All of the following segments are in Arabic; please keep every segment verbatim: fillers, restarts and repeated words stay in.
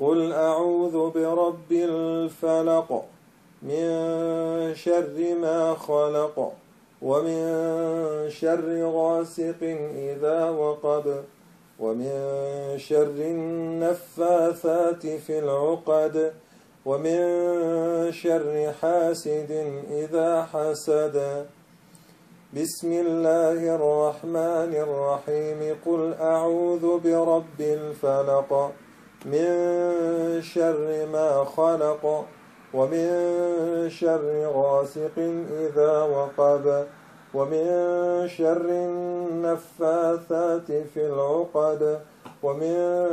قل أعوذ برب الفلق من شر ما خلق ومن شر غاسق إذا وقب ومن شر النفاثات في العقد ومن شر حاسد إذا حسد بسم الله الرحمن الرحيم قل أعوذ برب الفلق من شر ما خلق ومن شر غاسق إذا وقب ومن شر النفاثات في العقد ومن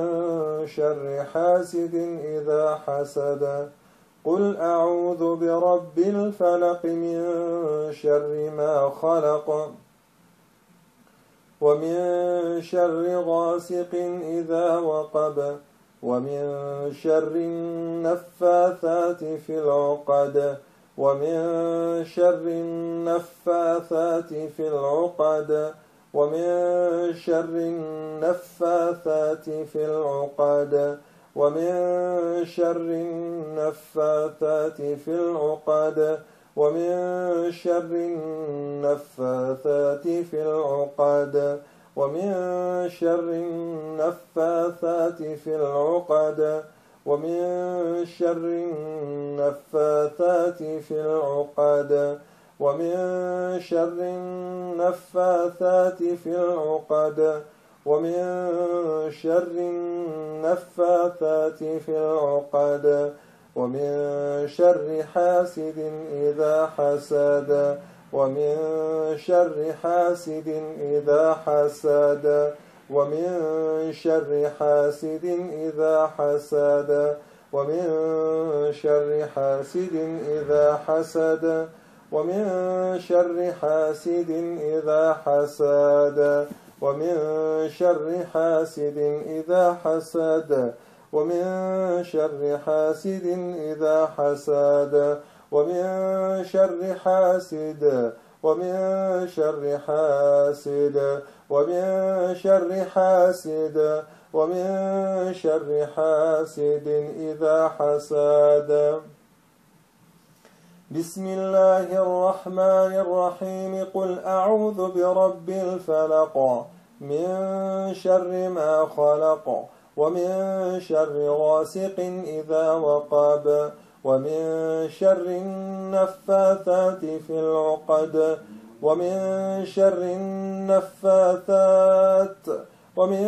شر حاسد إذا حسد قل أعوذ برب الفلق من شر ما خلق ومن شر غاسق إذا وقب ومن شر النفاثات في العقد ومن شر النفاثات في العقد ومن شر النفاثات في العقد ومن شر النفاثات في العقد ومن شر النفاثات في العقد ومن شر النفاثات في العقد ومن شر النفاثات في العقد ومن شر النفاثات في العقد ومن شر النفاثات في العقد ومن شر حاسد إذا حسد ومن شر حاسد إذا حسد ومن شر حاسد إذا حسد ومن شر حاسد إذا حسد ومن شر حاسد إذا حسد ومن شر حاسد إذا حسد ومن شر حاسد إذا حسد ومن شر حاسد ومن شر حاسد ومن شر حاسد ومن شر حاسد إذا حسد بسم الله الرحمن الرحيم قل أعوذ برب الفلق من شر ما خلق ومن شر غاسق إذا وقب ومن شر النفاثات في العقد ومن شر النفاثات ومن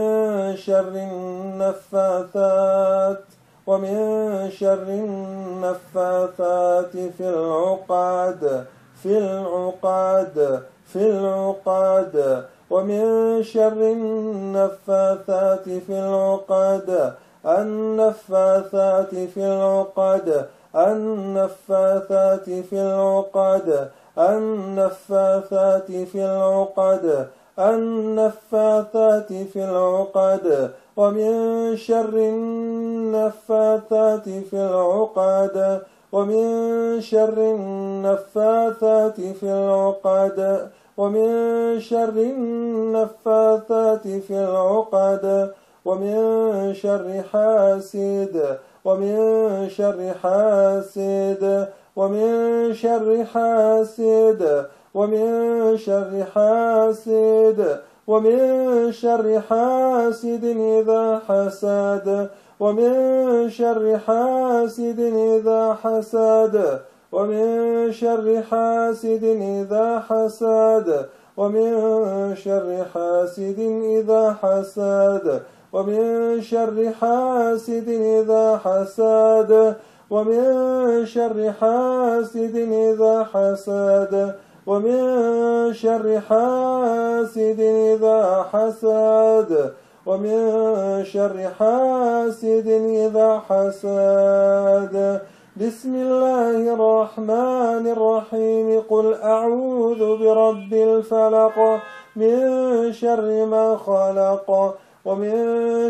شر النفاثات ومن شر النفاثات في العقد في العقد في العقد ومن شر النفاثات في العقد النفاثات في العقد النفاثات في العقد النفاثات في العقد النفاثات في العقد ومن شر النفاثات في العقد ومن شر النفاثات في العقد ومن شر النفاثات في العقد ومن شر حاسد ومن شر حاسد ومن شر حاسد ومن شر حاسد ومن شر حاسد إذا حسد ومن شر حاسد إذا حسد ومن شر حاسد إذا حسد ومن شر حاسد إذا حسد ومن شر حاسد إذا حسد ومن شر حاسد إذا حسد ومن شر حاسد إذا حسد ومن شر حاسد إذا حسد. بسم الله الرحمن الرحيم. قل أعوذ برب الفلق من شر ما خلق ومن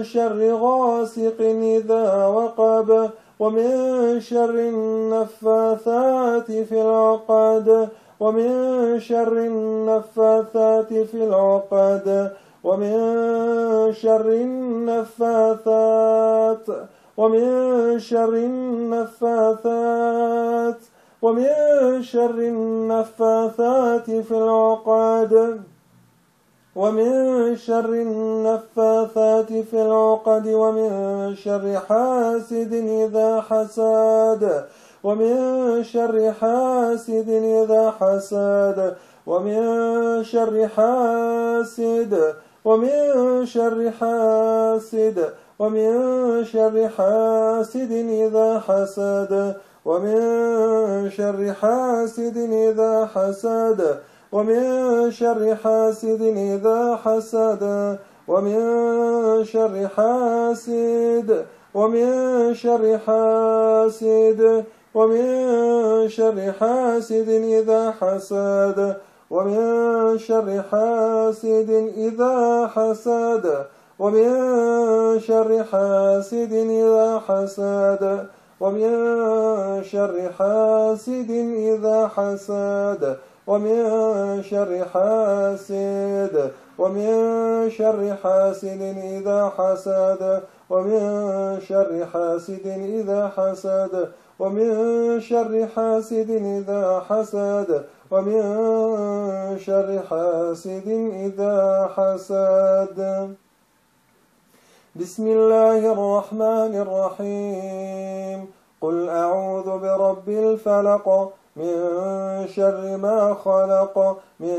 شر غاسق إذا وقب ومن شر النفاثات في العقد ومن شر النفاثات في العقد ومن شر النفاثات ومن شر النفاثات ومن شر النفاثات في العقد ومن شر النفاثات في العقد ومن شر حاسد إذا حسد ومن شر حاسد إذا حسد ومن شر حاسد ومن شر حاسد ومن شر حاسد إذا حسد ومن شر حاسد إذا حسد ومن شر حاسد إذا حسد ومن شر حاسد ومن شر حاسد ومن شر حاسد إذا حسد ومن شر حاسد إذا حسد ومن شر حاسد إذا حسد ومن شر حاسد إذا حسد ومن شر حاسد ومن شر حاسد إذا حسد ومن شر حاسد إذا حسد ومن شر حاسد إذا حسد ومن شر حاسد إذا حسد. بسم الله الرحمن الرحيم. قل أعوذ برب الفلق من شر ما خلق من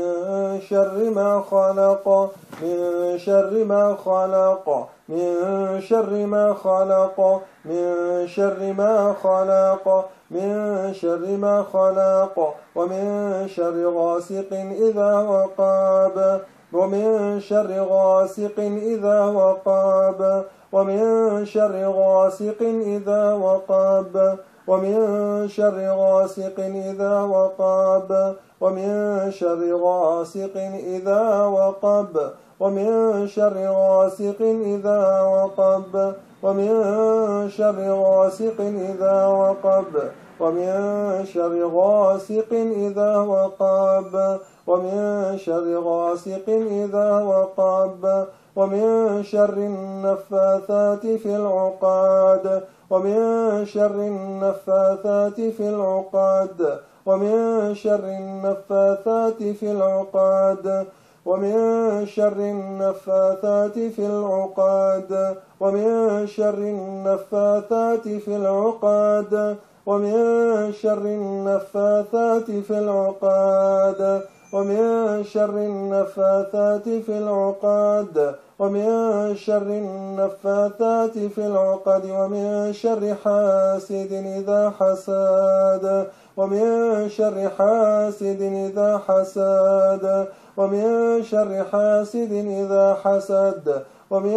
شر ما خلق من شر ما خلق من شر ما خلق من شر ما خلق من شر ما خلق ومن شر غاسق إذا وقب ومن شر غاسق إذا وقب ومن شر غاسق إذا وقب ومن شر غاسق إذا وقب ومن شر غاسق إذا وقب ومن شر غاسق إذا وقب ومن شر غاسق إذا وقب ومن شر غاسق إذا وقب ومن شر غاسق إذا وقب ومن شر النفاثات في العقد ومن شر النفاثات في العقد ومن شر النفاثات في العقد ومن شر النفاثات في العقد ومن شر النفاثات في العقد ومن شر النفاثات في العقد ومن شر النفاثات في العقد ومن شر النفاثات في العقد ومن شر حاسد إذا حسد ومن شر حاسد إذا حسد ومن شر حاسد إذا حسد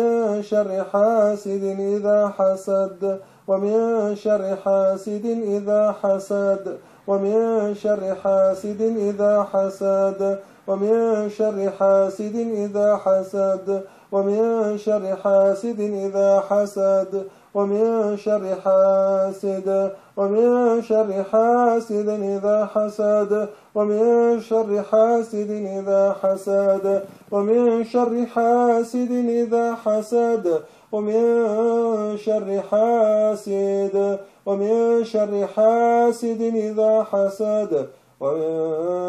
ومن شر حاسد إذا حسد ومن شر حاسد إذا حسد ومن شر حاسد إذا حسد ومن شر حاسد إذا حسد ومن شر حاسد إذا حسد ومن شر حاسد ومن شر حاسد إذا حسد ومن شر حاسد إذا حسد ومن شر حاسد إذا حسد ومن شر حاسد ومن شر حاسد إذا حسد ومن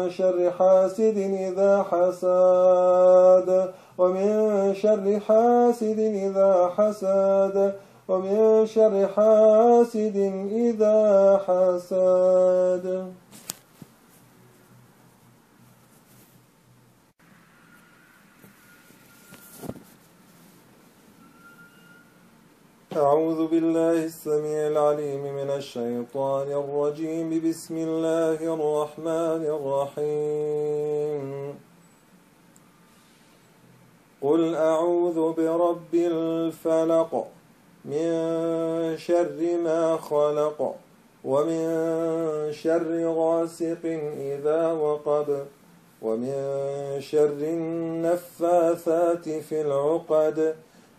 شر حاسد إذا حسد ومن شر حاسد إذا حسد ومن شر حاسد إذا حسد. أعوذ بالله السميع العليم من الشيطان الرجيم. بسم الله الرحمن الرحيم. قل أعوذ برب الفلق من شر ما خلق ومن شر غاسق إذا وقب ومن شر النفاثات في العقد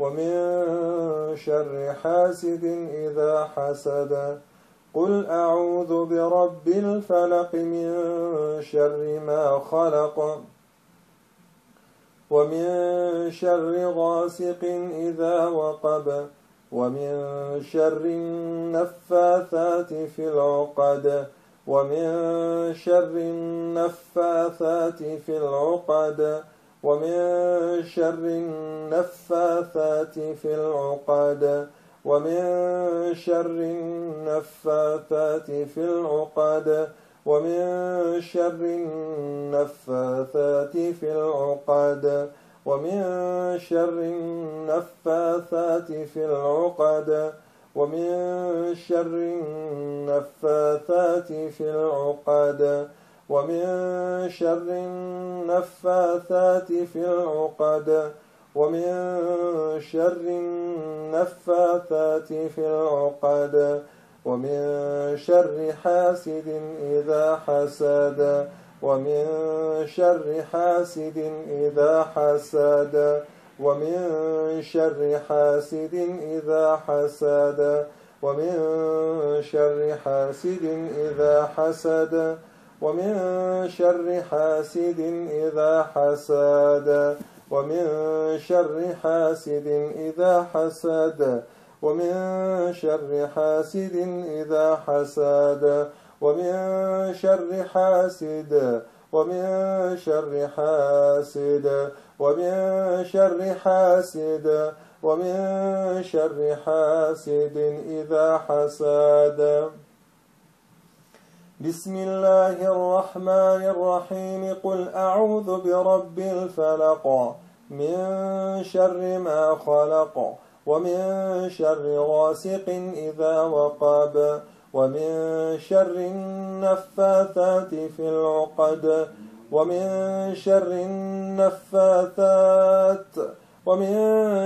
ومن شر حاسد إذا حسد. قل أعوذ برب الفلق من شر ما خلق ومن شر غاسق إذا وقب ومن شر النفاثات في العقد ومن شر النفاثات في العقد ومن شر النفاثات في العقد ومن شر النفاثات في العقد ومن شر النفاثات في العقد ومن شر النفاثات في العقد ومن شر النفاثات في العقد ومن شر النفاثات في العقد ومن شر النفاثات في العقد ومن شر حاسد إذا حسد ومن شر حاسد إذا حسد ومن شر حاسد إذا حسد ومن شر حاسد إذا حسد ومن شر حاسد إذا حسد ومن شر حاسد إذا حسد ومن شر حاسد إذا حسد ومن شر حاسد ومن شر حاسد ومن شر حاسد ومن شر حاسد إذا حسد. بسم الله الرحمن الرحيم. قل أعوذ برب الفلق من شر ما خلق ومن شر غاسق إذا وقب ومن شر النفاثات في العقد ومن شر النفاثات ومن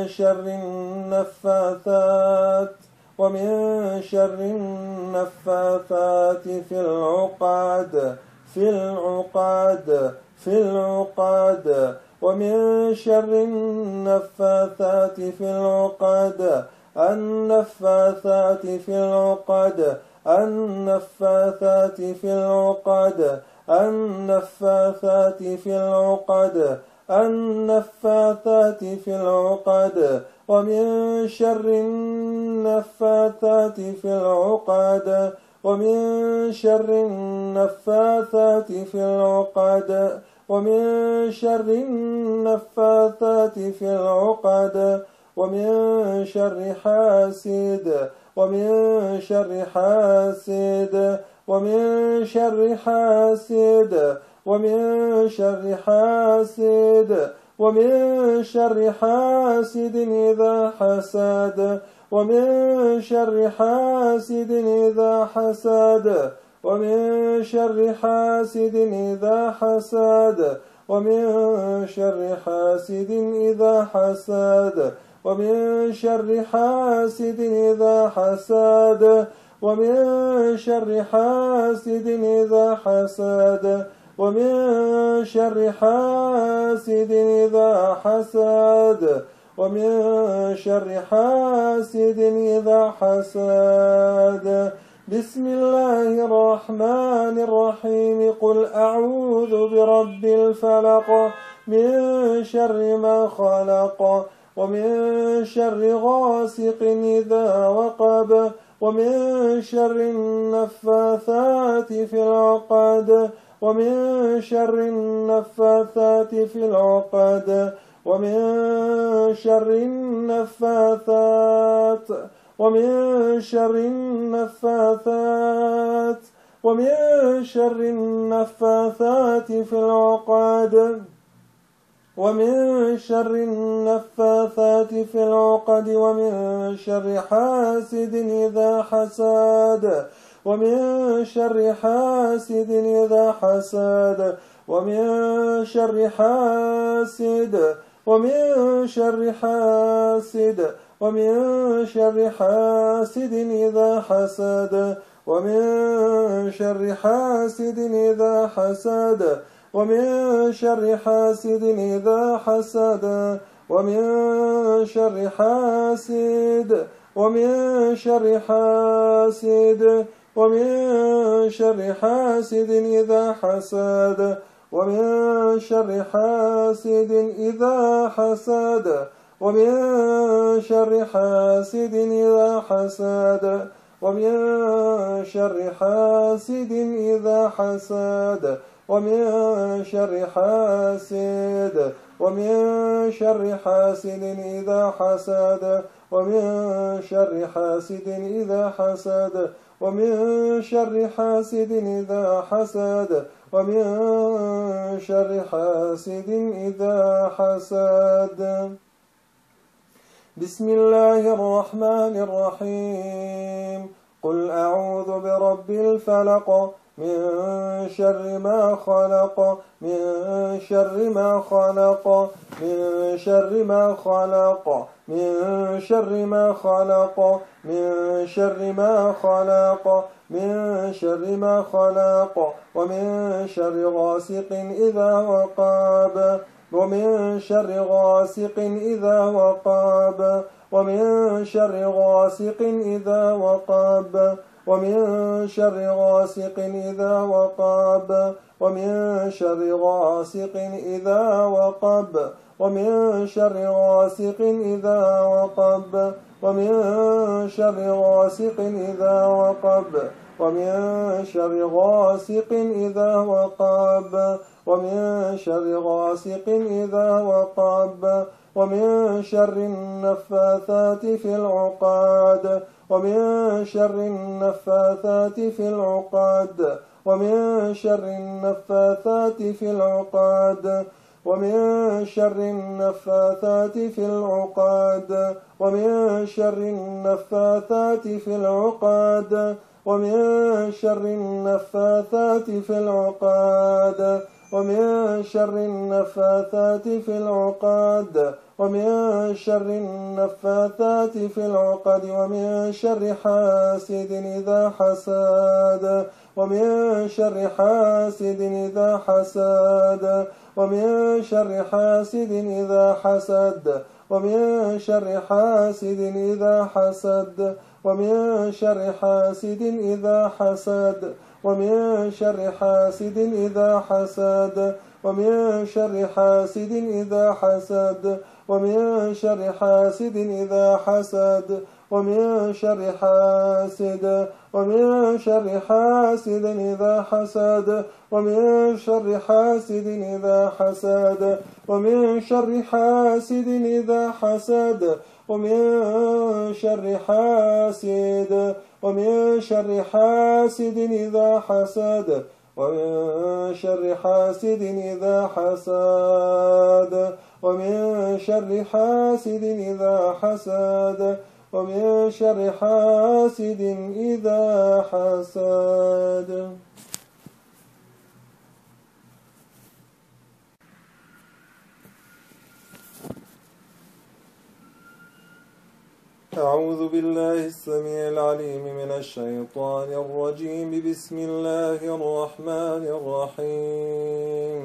شر النفاثات ومن شر النفاثات في العقد في العقد في العقد ومن شر النفاثات في العقد النفاثات في العقد النفاثات في العقد النفاثات في العقد النفاثات في العقد ومن شر النفاثات في العقد ومن شر النفاثات في العقد ومن شر النفاثات في العقد ومن شر حاسد ومن شر حاسد ومن شر حاسد ومن شر حاسد ومن شر حاسد إذا حسد ومن شر حاسد إذا حسد ومن شر حاسد إذا حسد ومن شر حاسد إذا حسد ومن شر حاسد إذا حسد ومن شر حاسد إذا حسد ومن شر حاسد إذا حسد ومن شر حاسد إذا حسد. بسم الله الرحمن الرحيم. قل أعوذ برب الفلق من شر ما خلق ومن شر غاسق إذا وقب ومن شر النفاثات في العقد ومن شر النفاثات في العقد ومن شر النفاثات ومن شر النفاثات ومن شر النفاثات في العقد ومن شر النفاثات في العقد ومن شر حاسد إذا حسد ومن شر حاسد إذا حسد ومن شر حاسد ومن شر حاسد ومن شر حاسد إذا حسد ومن شر حاسد إذا حسد ومن شر حاسد إذا حسد ومن شر حاسد ومن شر حاسد ومن شر حاسد إذا حسد ومن شر حاسد إذا حسد ومن شر حاسد إذا حسد ومن شر حاسد إذا حسد ومن شر حاسد ومن شر حاسد إذا حسد ومن شر حاسد إذا حسد ومن شر حاسد إذا حسد ومن شر حاسد إذا حسد. بسم الله الرحمن الرحيم. قل أعوذ برب الفلق من شر ما خلق من شر ما خلق من شر ما خلق من شر ما خلق من شر ما خلق من شر ما خلق ومن شر غاسق إذا وقب ومن شر غاسق إذا وقب ومن شر غاسق إذا وقب ومن شر غاسق إذا وقب ومن شر غاسق إذا وقب ومن شر غاسق إذا وقب ومن شر غاسق إذا وقب ومن شر غاسق إذا وقب ومن شر غاسق إذا وقب ومن شر النفاثات في العقد ومن شر النفاثات في العقد ومن شر النفاثات في العقد ومن شر النفاثات في العقد ومن شر النفاثات في العقد ومن شر النفاثات في العقد ومن شر النفاثات في العقد ومن شر النفاثات في العقد ومن شر حاسد إذا حسد ومن شر حاسد إذا حسد ومن شر حاسد إذا حسد ومن شر حاسد إذا حسد ومن شر حاسد إذا حسد ومن شر حاسد إذا حسد ومن شر حاسد إذا حسد ومن شر حاسد إذا حسد ومن شر حاسد ومن شر حاسد إذا حسد ومن شر حاسد إذا حسد ومن شر حاسد إذا حسد ومن شر حاسد ومن شر حاسد إذا حسد ومن شر حاسد إذا حسد ومن شر حاسد إذا حسد ومن شر حاسد إذا حسد. أعوذ بالله السميع العليم من الشيطان الرجيم. بسم الله الرحمن الرحيم.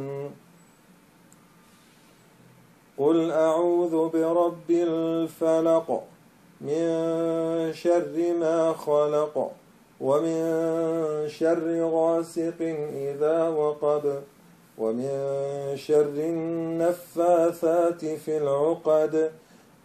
قل أعوذ برب الفلق من شر ما خلق ومن شر غاسق إذا وقب ومن شر النفاثات في العقد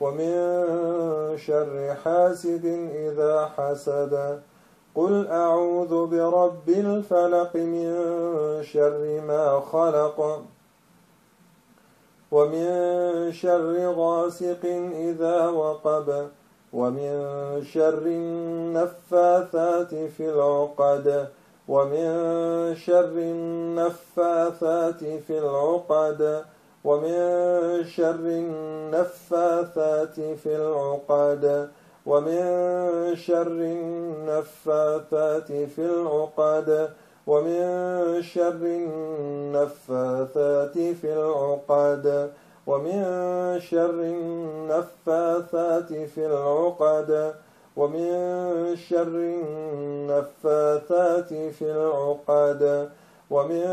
ومن شر حاسد إذا حسد قل أعوذ برب الفلق من شر ما خلق ومن شر غاسق إذا وقب ومن شر النفاثات في العقد ومن شر النفاثات في العقد ومن شر النفاثات في العقد ومن شر النفاثات في العقد ومن شر النفاثات في العقد ومن شر النفاثات في العقد ومن شر النفاثات في العقد ومن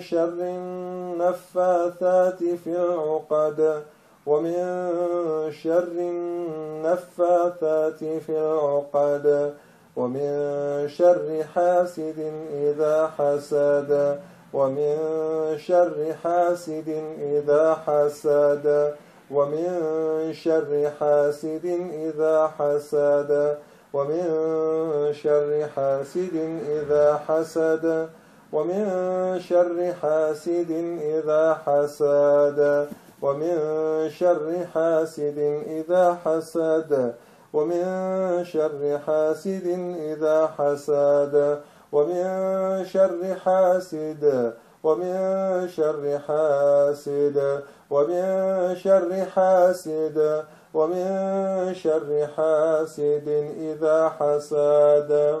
شر النفاثات في العقد ومن شر النفاثات في العقد ومن شر حاسد إذا حسد ومن شر حاسد إذا حسد ومن شر حاسد إذا حسد ومن شر حاسد إذا حسد ومن شر حاسد إذا حسد ومن شر حاسد إذا حسد ومن شر حاسد إذا حسد ومن شر حاسد ومن شر حاسد ومن شر حاسد ومن شر حاسد إذا حسد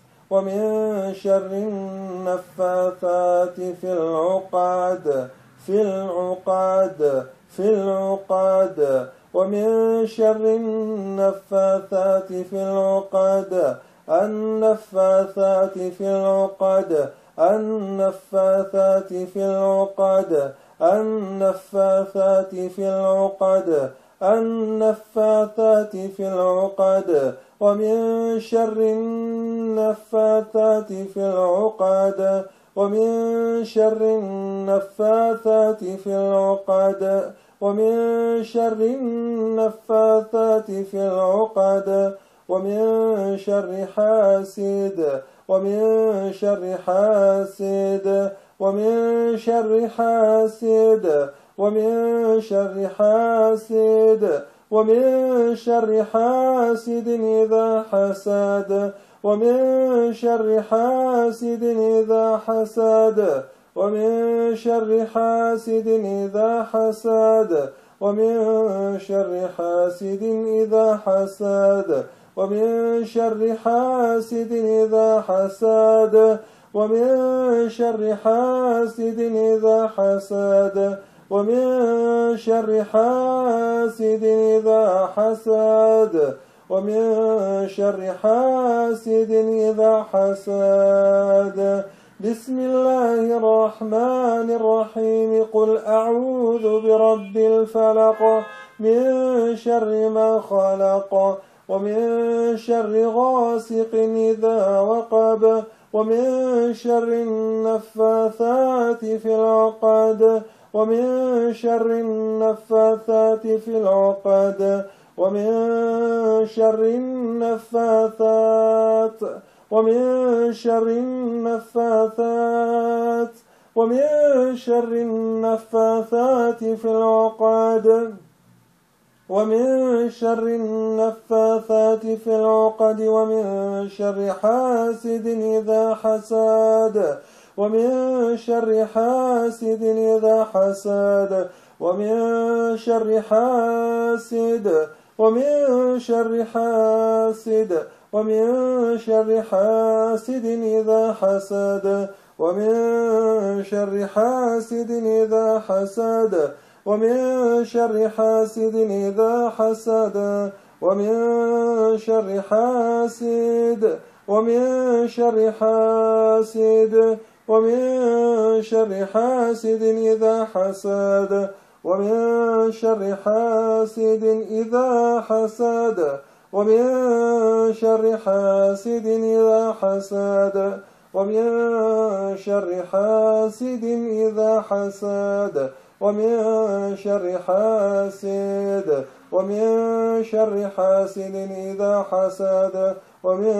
ومن شر النفاثات في العقد في العقد في العقد ومن شر النفاثات في العقد النفاثات في العقد النفاثات في العقد النفاثات في العقد النفاثات في العقد ومن شر النفاثات في العقد ومن شر النفاثات في العقد ومن شر النفاثات في العقد ومن شر حاسد ومن شر حاسد ومن شر حاسد ومن شر حاسد ومن شر حاسد إذا حسد ومن شر حاسد إذا حسد ومن شر حاسد إذا حسد ومن شر حاسد إذا حسد ومن شر حاسد إذا حسد ومن شر حاسد إذا حسد ومن شر حاسد إذا حسد ومن شر حاسد إذا حسد بسم الله الرحمن الرحيم قل أعوذ برب الفلق من شر ما خلق ومن شر غاسق إذا وقب ومن شر النفاثات في العقد ومن شر النفاثات في العقد ومن شر النفاثات ومن شر النفاثات ومن شر النفاثات في العقد ومن شر النفاثات في العقد ومن شر حاسد إذا حسد ومن شر حاسد إذا حسد ومن شر حاسد ومن شر حاسد ومن شر حاسد إذا حسد ومن شر حاسد إذا حسد ومن شر حاسد إذا حسد ومن شر حاسد ومن شر حاسد ومن شر حاسد إذا حسد ومن شر حاسد إذا حسد ومن شر حاسد إذا حسد ومن شر حاسد إذا حسد ومن شر حاسد ومن شر حاسد إذا حسد ومن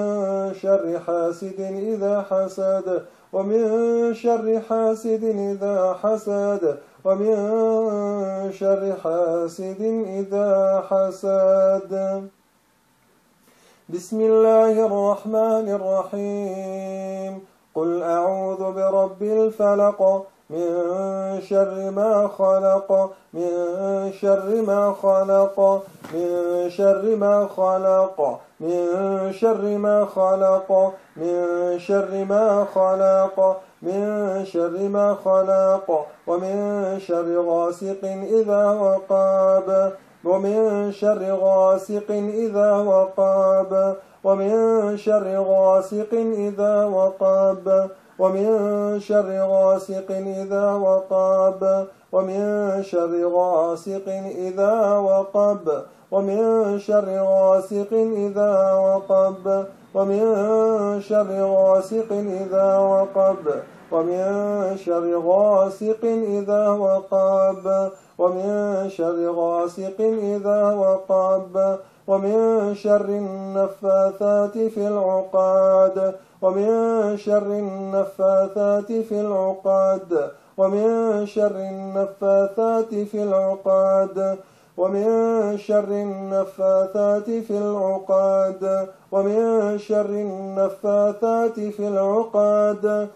شر حاسد إذا حسد ومن شر حاسد إذا حسد ومن شر حاسد إذا حسد. بسم الله الرحمن الرحيم. قل أعوذ برب الفلق من شر ما خلق من شر ما خلق من شر ما خلق من شر ما خلق من شر ما خلق من شر ما خلق ومن شر غاسق إذا وقب ومن شر غاسق إذا وقب ومن شر غاسق إذا وقب ومن شر غاسق إذا وقب ومن شر غاسق إذا وقب ومن شر غاسق إذا وقب ومن شر غاسق إذا وقب ومن شر غاسق إذا وقب ومن شر غاسق إذا وقب ومن شر النفاثات في العقد ومن شر النفاثات في العقد ومن شر النفاثات في العقد ومن شر النفاثات في العقد ومن شر النفاثات في العقد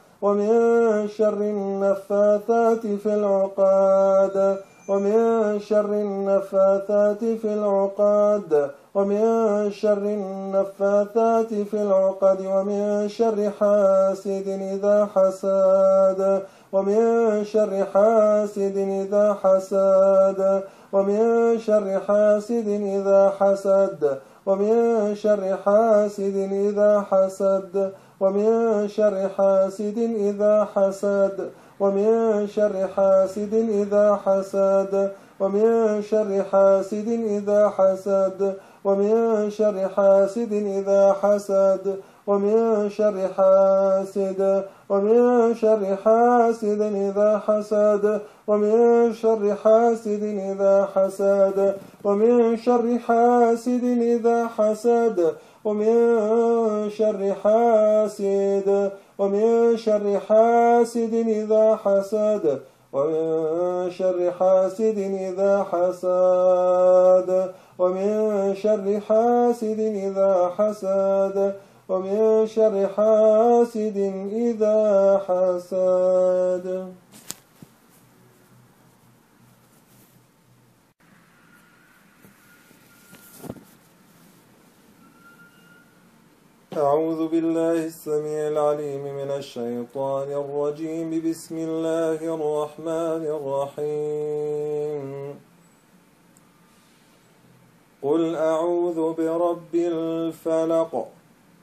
ومن شر النفاثات في العقد ومن شر النفاثات في العقد ومن شر النفاثات في العقد ومن شر حاسد إذا حسد ومن شر حاسد إذا حسد ومن شر حاسد إذا حسد ومن شر حاسد إذا حسد ومن شر حاسد إذا حسد ومن شر حاسد إذا حسد ومن شر حاسد إذا حسد ومن شر حاسد إذا حسد ومن شر حاسد ومن شر حاسد إذا حسد ومن شر حاسد إذا حسد ومن شر حاسد إذا حسد ومن شر حاسد ومن شر حاسد إذا حسد ومن شر حاسد إذا حسد ومن شر حاسد إذا حسد ومن شر حاسد إذا حسد. أعوذ بالله السميع العليم من الشيطان الرجيم. بسم الله الرحمن الرحيم. قل أعوذ برب الفلق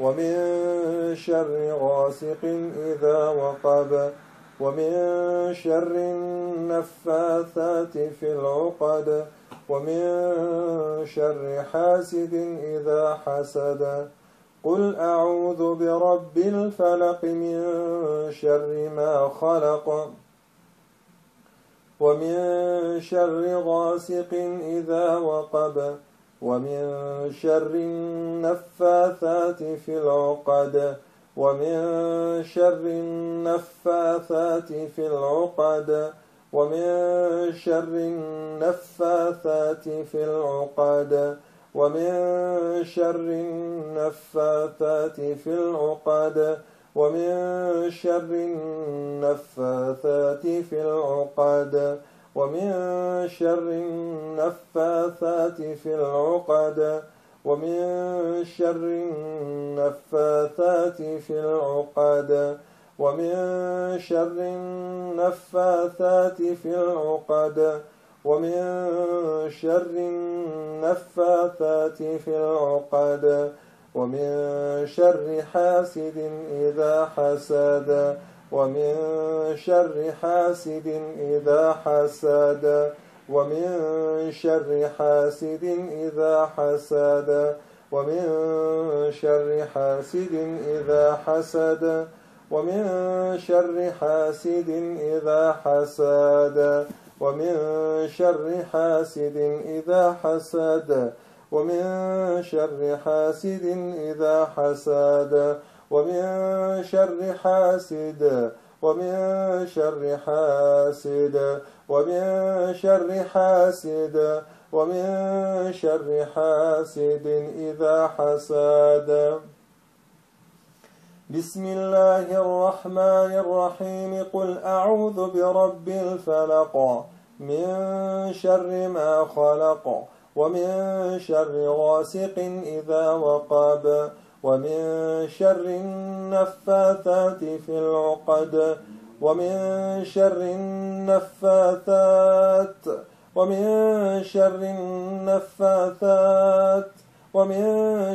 ومن شر غاسق إذا وقب ومن شر النفاثات في العقد ومن شر حاسد إذا حسد قل أعوذ برب الفلق من شر ما خلق ومن شر غاسق إذا وقب ومن شر النفاثات في العقد ومن شر النفاثات في العقد ومن شر النفاثات في العقد ومن شر النفاثات في العقد ومن شر النفاثات في العقد ومن شر النفاثات في العقد ومن شر النفاثات في العقد ومن شر النفاثات في العقد ومن شر النفاثات في العقد ومن شر حاسد إذا حسد ومن شر حاسد إذا حسد ومن شر حاسد إذا حسد ومن شر حاسد إذا حسد ومن شر حاسد إذا حسد ومن شر حاسد إذا حسد ومن شر حاسد إذا حسد ومن شر حاسد ومن شر حاسد ومن شر حاسد ومن شر حاسد إذا حسد. بسم الله الرحمن الرحيم قل أعوذ برب الفلق من شر ما خلق ومن شر غاسق إذا وقب ومن شر النفاثات في العقد ومن شر النفاثات ومن شر النفاثات ومن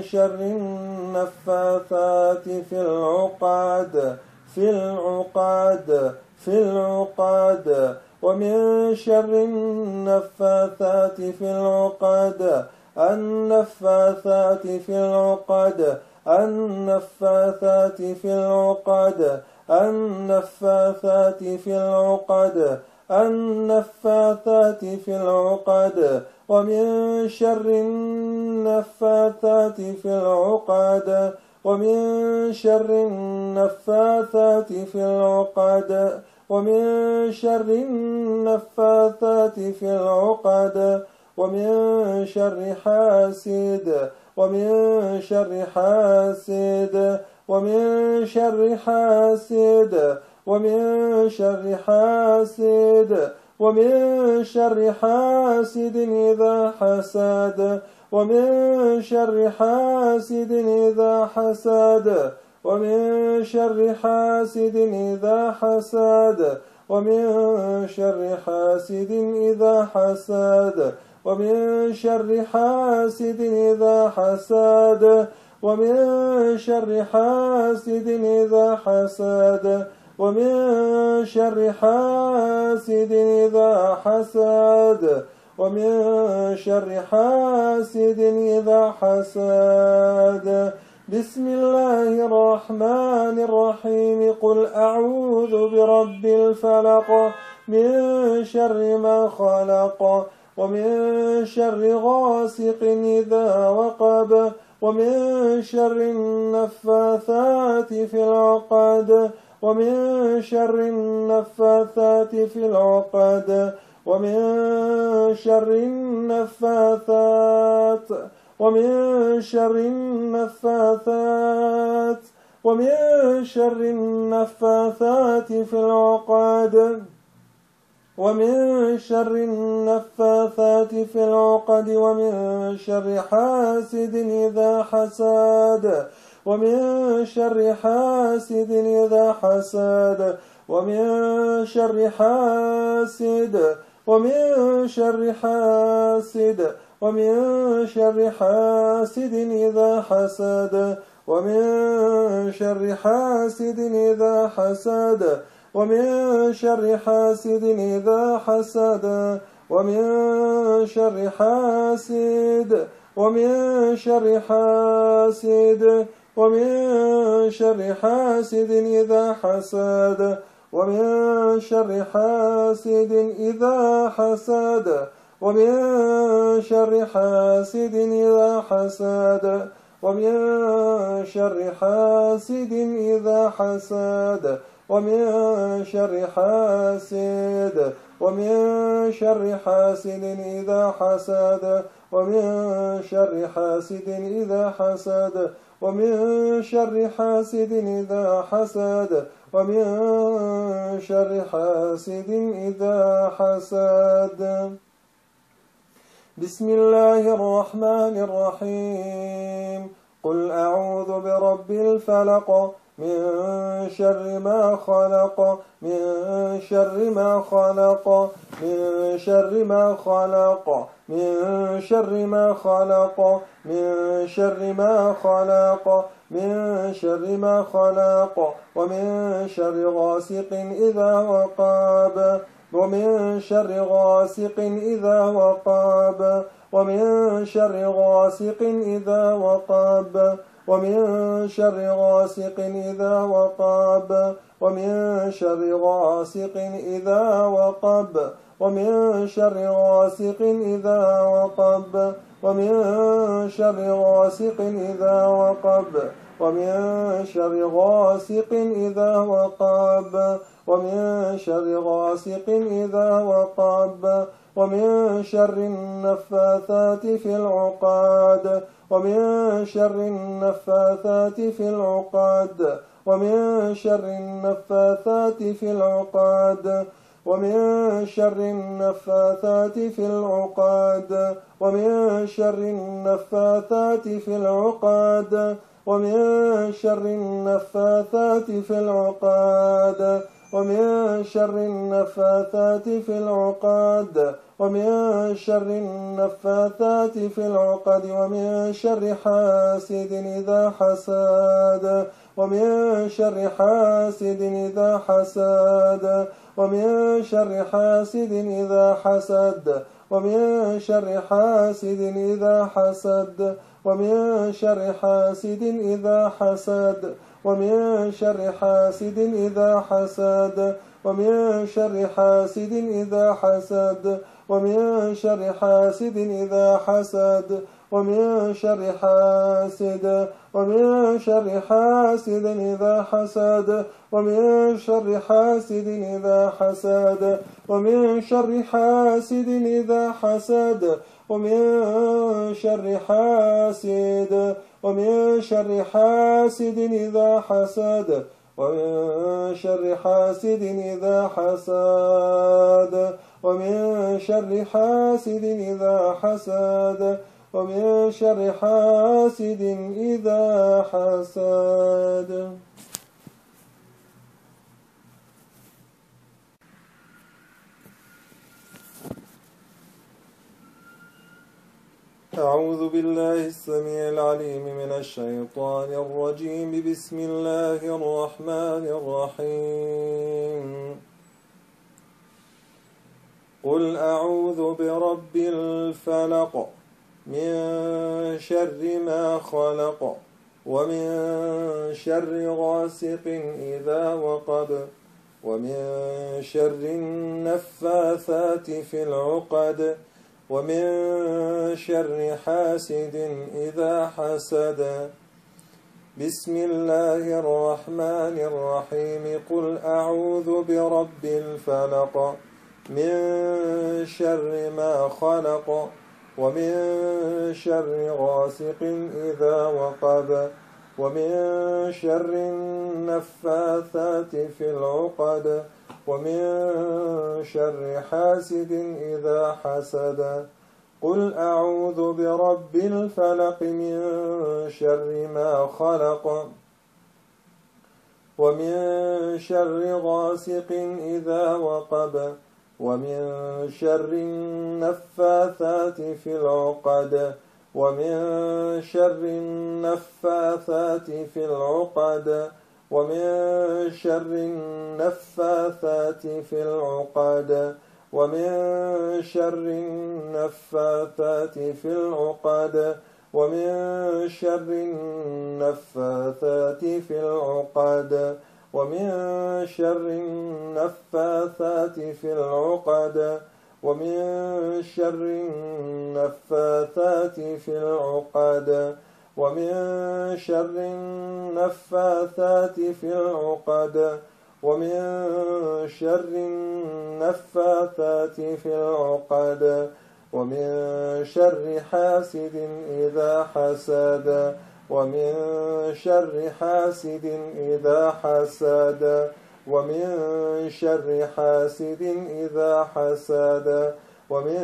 شر النفاثات في العقد في العقد في العقد ومن شر النفاثات في العقد النفاثات في العقد النفاثات في العقد النفاثات في العقد النفاثات في العقد ومن شر النفاثات في العقد ومن شر النفاثات في العقد ومن شر النفاثات في العقد ومن شر حاسد ومن شر حاسد ومن شر حاسد ومن شر حاسد ومن شر حاسد إذا حسد ومن شر حاسد إذا حسد ومن شر حاسد إذا حسد ومن شر حاسد إذا حسد ومن شر حاسد إذا حسد ومن شر حاسد إذا حسد ومن شر حاسد إذا حسد ومن شر حاسد إذا حسد. بسم الله الرحمن الرحيم قل أعوذ برب الفلق من شر ما خلق ومن شر غاسق إذا وقب ومن شر النفاثات في العقد ومن شر النفاثات في العقد ومن شر النفاثات ومن شر النفاثات ومن شر النفاثات في العقد ومن شر النفاثات في العقد ومن شر حاسد إذا حسد ومن شر حاسد إذا حسد ومن شر حاسد ومن شر حاسد ومن شر حاسد إذا حسد ومن شر حاسد إذا حسد ومن شر حاسد إذا حسد ومن شر حاسد ومن شر حاسد ومن شر حاسد إذا حسد ومن شر حاسد إذا حسد ومن شر حاسد إذا حسد ومن شر حاسد إذا حسد ومن شر حاسد ومن شر حاسد إذا حسد ومن شر حاسد إذا حسد ومن شر حاسد إذا حسد ومن شر حاسد إذا حسد. بسم الله الرحمن الرحيم. قل أعوذ برب الفلق من شر ما خلق من شر ما خلق من شر ما خلق من شر ما خلق من شر ما خلق من شر ما خلق ومن شر غاسق إذا وقب ومن شر غاسق إذا وقب ومن شر غاسق إذا وقب ومن شر غاسق إذا وقب ومن شر غاسق إذا وقب ومن شر غاسق إذا وقب ومن شر غاسق إذا وقب ومن شر غاسق إذا وقب ومن شر غاسق إذا وقب ومن شر النفاثات في العقد ومن شر النفاثات في العقد ومن شر النفاثات في العقد ومن شر النفاثات في العقد ومن شر النفاثات في العقد ومن شر النفاثات في العقد ومن شر النفاثات في العقد ومن شر النفاثات في العقد ومن شر حاسد إذا حسد ومن شر حاسد إذا حسد ومن شر حاسد إذا حسد ومن شر حاسد إذا حسد ومن شر حاسد إذا حسد ومن شر حاسد إذا حسد ومن شر حاسد إذا حسد ومن شر حاسد إذا حسد ومن شر حاسد ومن شر حاسد إذا حسد ومن شر حاسد إذا حسد ومن شر حاسد إذا حسد ومن شر حاسد ومن شر حاسد إذا حسد ومن شر حاسد إذا حسد ومن شر حاسد إذا حسد ومن شر حاسد إذا حسد. أعوذ بالله السميع العليم من الشيطان الرجيم. بسم الله الرحمن الرحيم. قل أعوذ برب الفلق من شر ما خلق ومن شر غاسق إذا وقب ومن شر النفاثات في العقد ومن شر حاسد إذا حسد. بسم الله الرحمن الرحيم. قل أعوذ برب الفلق من شر ما خلق ومن شر غاسق إذا وقب ومن شر النفاثات في العقد ومن شر حاسد إذا حسد. قل أعوذ برب الفلق من شر ما خلق ومن شر غاسق إذا وقب ومن شر النفاثات في العقد ومن شر النفاثات في العقد ومن شر النفاثات في العقد ومن شر النفاثات في العقد ومن شر النفاثات في العقد ومن شر النفاثات في العقد ومن شر النفاثات في العقد ومن شر النفاثات في العقد ومن شر النفاثات في العقد ومن شر حاسد إذا حسد ومن شر حاسد إذا حسد ومن شر حاسد إذا حسد ومن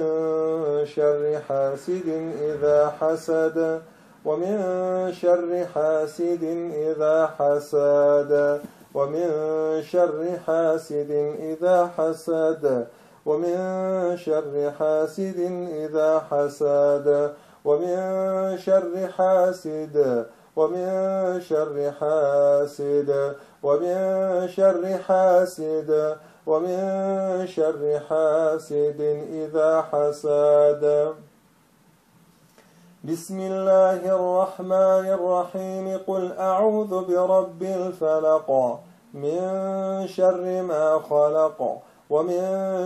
شر حاسد إذا حسد ومن شر حاسد إذا حسد ومن شر حاسد إذا حسد ومن شر حاسد إذا حسد ومن شر حاسد ومن شر حاسد ومن شر حاسد ومن شر حاسد إذا حسد. بسم الله الرحمن الرحيم. قل أعوذ برب الفلق من شر ما خلق ومن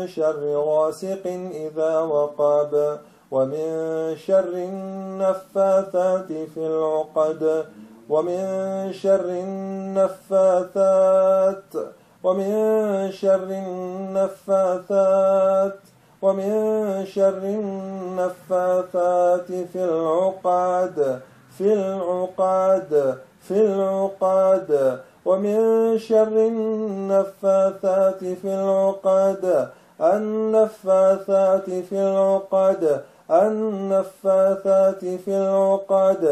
شر غاسق إذا وقب ومن شر النفاثات في العقد ومن شر النفاثات ومن شر النفاثات ومن شر النفاثات في العقد في العقد في العقد ومن شر النفاثات في العقد النفاثات في العقد النفاثات في العقد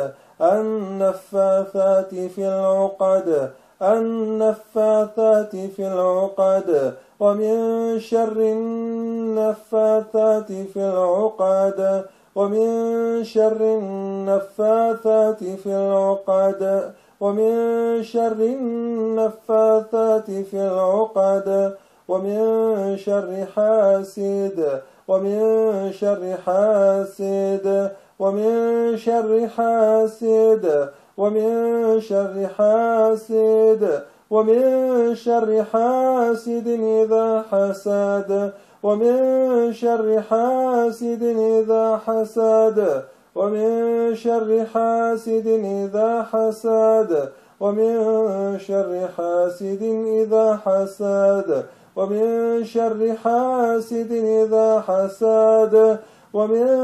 النفاثات في العقد النفاثات في العقد ومن شر النفاثات في العقد ومن شر النفاثات في العقد ومن شر النفاثات في العقد ومن شر حاسد ومن شر حاسد ومن شر حاسد ومن شر حاسد ومن شر حاسد إذا حسد ومن شر حاسد إذا حسد ومن شر حاسد إذا حسد ومن شر حاسد إذا حسد ومن شر حاسد إذا حسد ومن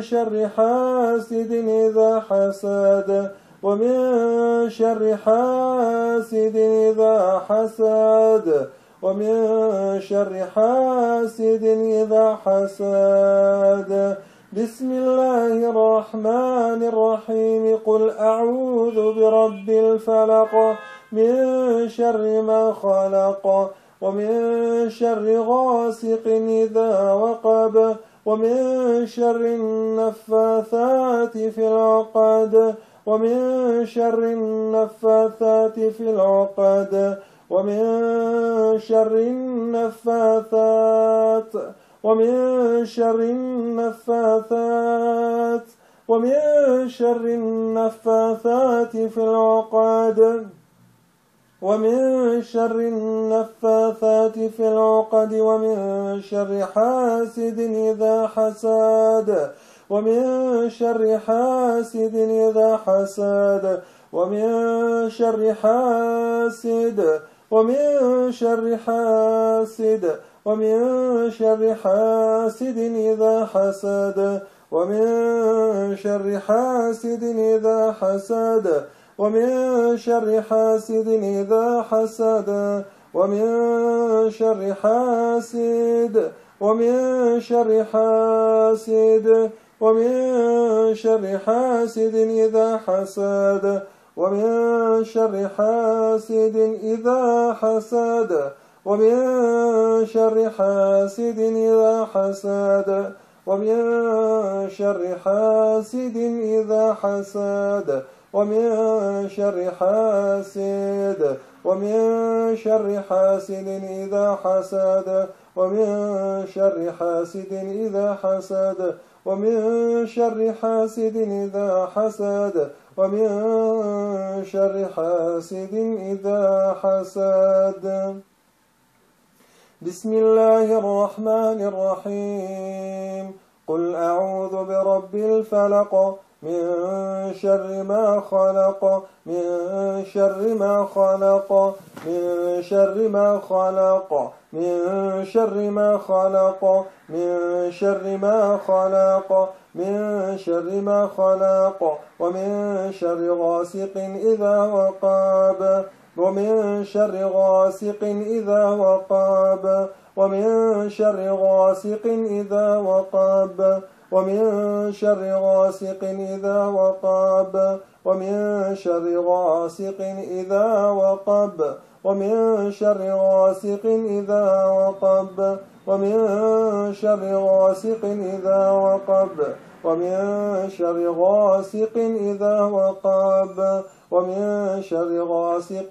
شر حاسد إذا حسد ومن شر حاسد إذا حسد ومن شر حاسد إذا حسد. بسم الله الرحمن الرحيم. قل أعوذ برب الفلق من شر ما خلق ومن شر غاسق إذا وقب ومن شر النفاثات في العقد ومن شر النفاثات في العقد ومن شر النفاثات ومن شر النفاثات ومن شر النفاثات في العقد ومن شر النفاثات في العقد ومن شر حاسد إذا حسد ومن شر حاسد إذا حسد ومن شر حاسد ومن شر حاسد ومن شر حاسد إذا حسد ومن شر حاسد إذا حسد ومن شر حاسد إذا حسد ومن شر حاسد ومن شر حاسد ومن شر حاسد إذا حسد ومن شر حاسد إذا حسد ومن شر حاسد إذا حسد ومن شر حاسد إذا حسد ومن شر حاسد ومن شر حاسد إذا حسد ومن شر حاسد إذا حسد ومن شر حاسد إذا حسد ومن شر حاسد إذا حسد. بسم الله الرحمن الرحيم. قل أعوذ برب الفلق من شر ما خلق من شر ما خلق من شر ما خلق من شر ما خلق من شر ما خلق من شر ما خلق ومن شر غاسق إذا وقاب ومن شر غاسق إذا وقاب ومن شر غاسق إذا وقاب ومن شر غاسق إذا وقاب ومن شر غاسق إذا وقب ومن شر غاسق إذا وقب ومن شر غاسق إذا وقب ومن شر غاسق إذا وقب ومن شر غاسق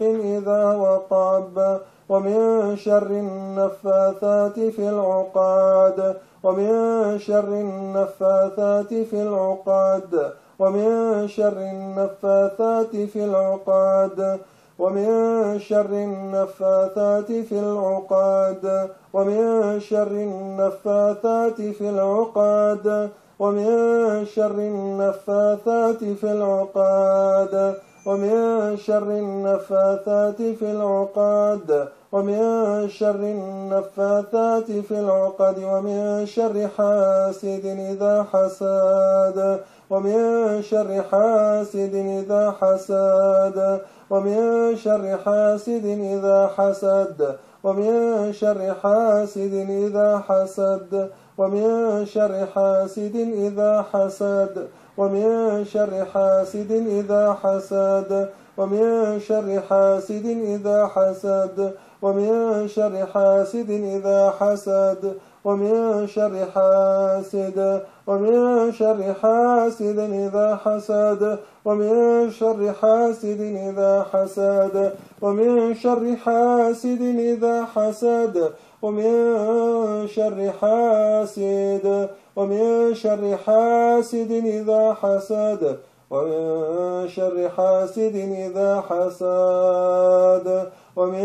إذا وقب ومن شر النفاثات في العقاد ومن شر النفاثات في العقاد ومن شر النفاثات في العقاد ومن شر النفاثات في العقاد ومن شر النفاثات في العقاد ومن شر النفاثات في العقاد ومن شر النفاثات في العقاد ومن شر النفاثات في العقد ومن شر حاسد إذا حسد ومن شر حاسد إذا حسد ومن شر حاسد إذا حسد ومن شر حاسد إذا حسد ومن شر حاسد إذا حسد ومن شر حاسد إذا حسد ومن شر حاسد إذا حسد ومن شر حاسد إذا حسد ومن شر حاسد ومن شر حاسد إذا حسد ومن شر حاسد إذا حسد ومن شر حاسد إذا حسد ومن شر حاسد ومن شر حاسد إذا حسد ومن شر حاسد إذا حسد ومن شر حاسد إذا حسد ومن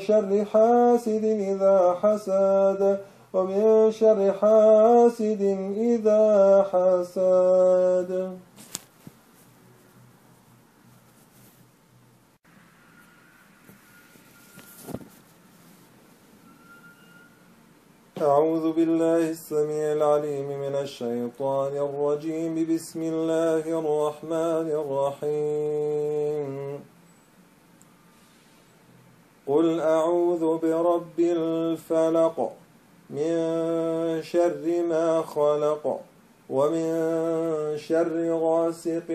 شر حاسد إذا حسد. أعوذ بالله السميع العليم من الشيطان الرجيم. بسم الله الرحمن الرحيم. قل أعوذ برب الفلق من شر ما خلق ومن شر غاسق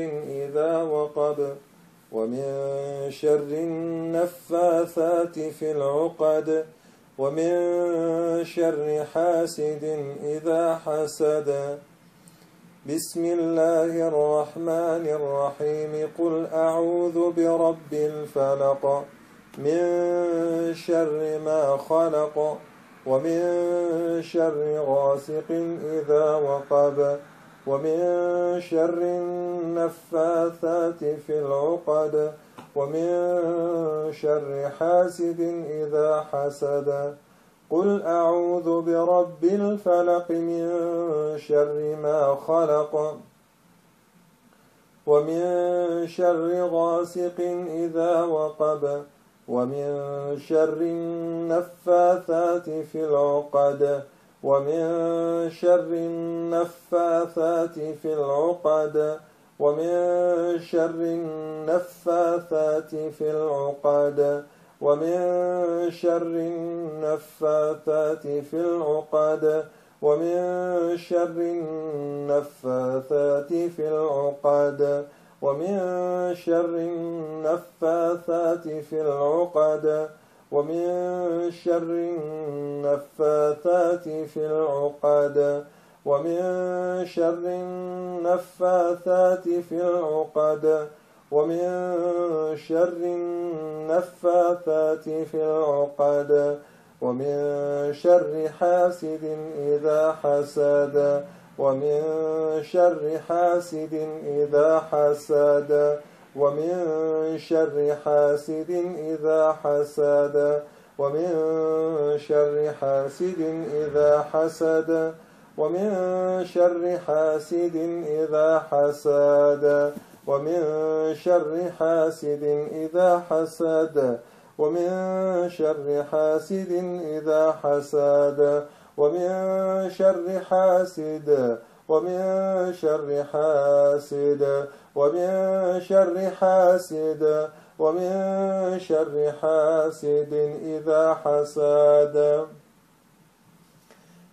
إذا وقب ومن شر النفاثات في العقد ومن شر حاسد إذا حسد. بسم الله الرحمن الرحيم. قل أعوذ برب الفلق من شر ما خلق ومن شر غاسق إذا وقب ومن شر النفاثات في العقد ومن شر حاسد إذا حسد. قل أعوذ برب الفلق من شر ما خلق ومن شر غاسق إذا وقب ومن شر النفاثات في العقد ومن شر النفاثات في العقد ومن شر النفاثات في العقد ومن شر النفاثات في العقد ومن شر النفاثات في العقد ومن شر النفاثات في العقد ومن شر النفاثات في العقد ومن شر النفاثات في العقد ومن شر النفاثات في العقد ومن شر حاسد إذا حسد ومن شر حاسد إذا حسد ومن شر حاسد إذا حسد ومن شر حاسد إذا حسد ومن شر حاسد إذا حسد ومن شر حاسد إذا حسد ومن شر حاسد إذا حسد ومن شر حاسد ومن شر حاسد ومن شر حاسد ومن شر حاسد إذا حسد.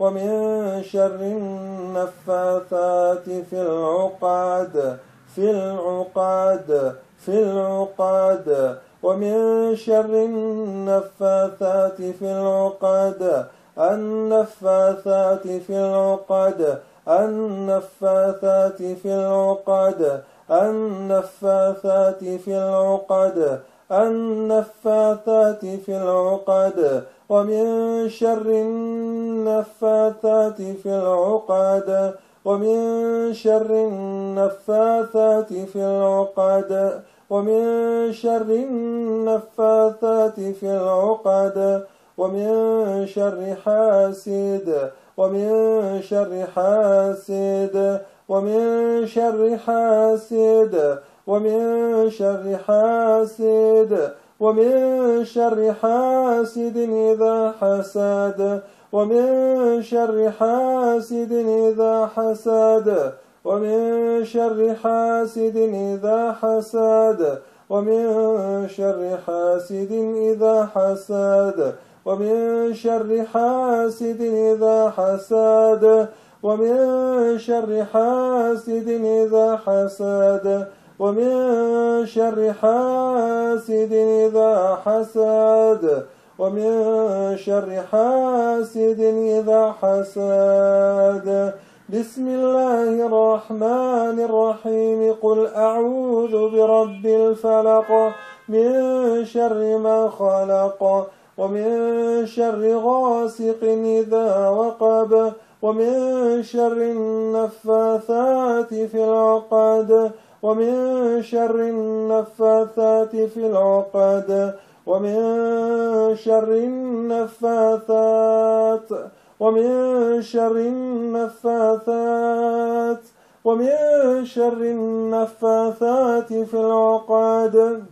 ومن شر النفاثات في العقد في العقد في العقد ومن شر النفاثات في العقد النفاثات في العقد النفاثات في العقد النفاثات في العقد النفاثات في العقد ومن شر النفاثات في العقد ومن شر النفاثات في العقد ومن شر النفاثات في العقد ومن شر حاسد ومن شر حاسد ومن شر حاسد ومن شر حاسد ومن شر حاسد إذا حسد ومن شر حاسد إذا حسد ومن شر حاسد إذا حسد ومن شر حاسد إذا حسد ومن شر حاسد إذا حسد ومن شر حاسد إذا حسد ومن شر حاسد إذا حسد ومن شر حاسد إذا حسد. بسم الله الرحمن الرحيم. قل أعوذ برب الفلق من شر ما خلق ومن شر غاسق إذا وقب ومن شر النفاثات في العقد ومن شر النفاثات في العقد ومن شر النفاثات ومن شر النفاثات ومن شر النفاثات في العقد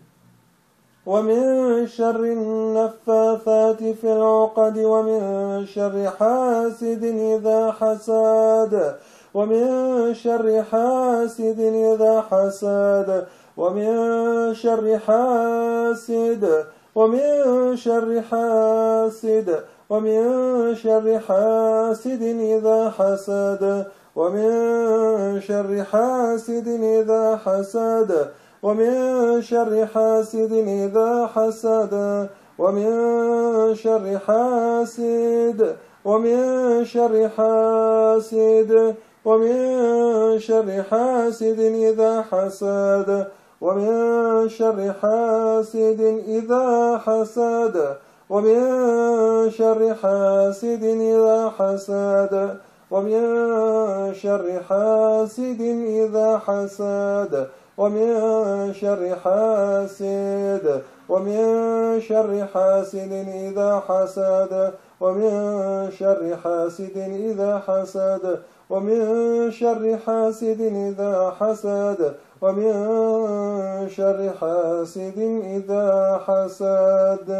ومن شر النفاثات في العقد ومن شر حاسد إذا حسد ومن شر حاسد إذا حسد ومن شر حاسد ومن شر حاسد ومن شر حاسد إذا حسد ومن شر حاسد إذا حسد ومن شر حاسد إذا حسد ومن شر حاسد ومن شر حاسد ومن شر حاسد إذا حسد ومن شر حاسد إذا حسد ومن شر حاسد إذا حسد ومن شر حاسد إذا حسد ومن شر حاسد ومن شر حاسد إذا حسد ومن شر حاسد إذا حسد ومن شر حاسد إذا حسد ومن شر حاسد إذا حسد.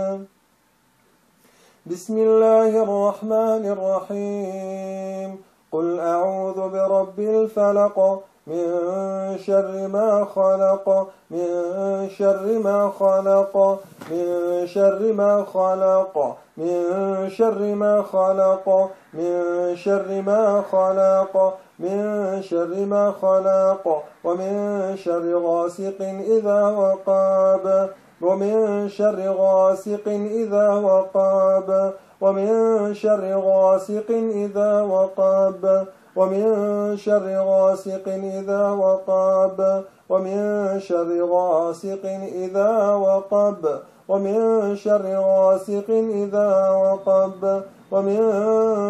بسم الله الرحمن الرحيم. قل أعوذ برب الفلق من شر ما خلق من شر ما خلق من شر ما خلق من شر ما خلق من شر ما خلق من شر ما خلق ومن شر غاسق إذا وقب ومن شر غاسق إذا وقب ومن شر غاسق إذا وقب ومن شر غاسق إذا وقب ومن شر غاسق إذا وقب ومن شر غاسق إذا وقب ومن شر غاسق إذا وقب ومن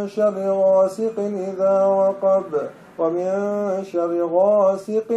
شر غاسق إذا وقب ومن شر غاسق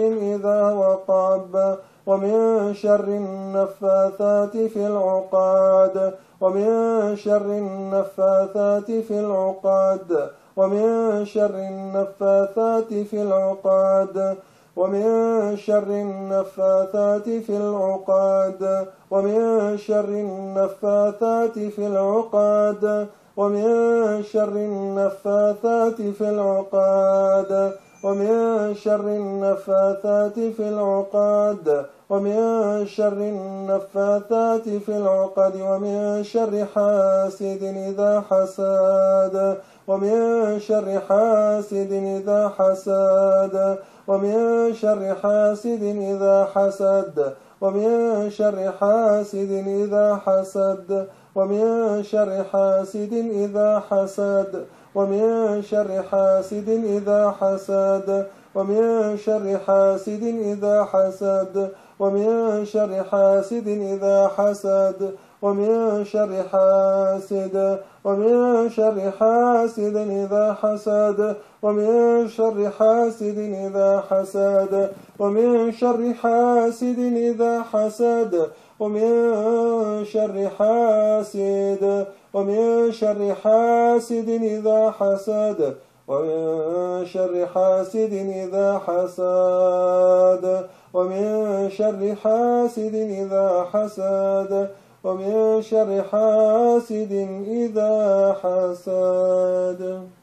إذا وقب ومن شر النفاثات في العقاد ومن شر النفاثات في العقاد ومن شر النفاثات في العقاد ومن شر النفاثات في العقاد ومن شر النفاثات في العقاد ومن شر النفاثات في العقاد ومن شر النفاثات في العقد ومن شر النفاثات في العقد ومن شر حاسد إذا حسد ومن شر حاسد إذا حسد ومن شر حاسد إذا حسد ومن شر حاسد إذا حسد ومن شر حاسد إذا حسد ومن شر حاسد إذا حسد ومن شر حاسد إذا حسد ومن شر حاسد إذا حسد ومن شر حاسد ومن شر حاسد إذا حسد ومن شر حاسد إذا حسد ومن شر حاسد إذا حسد ومن شر حاسد ومن شر حاسد إذا حسد ومن شر حاسد إذا حسد ومن شر حاسد إذا حسد ومن شر حاسد إذا حسد.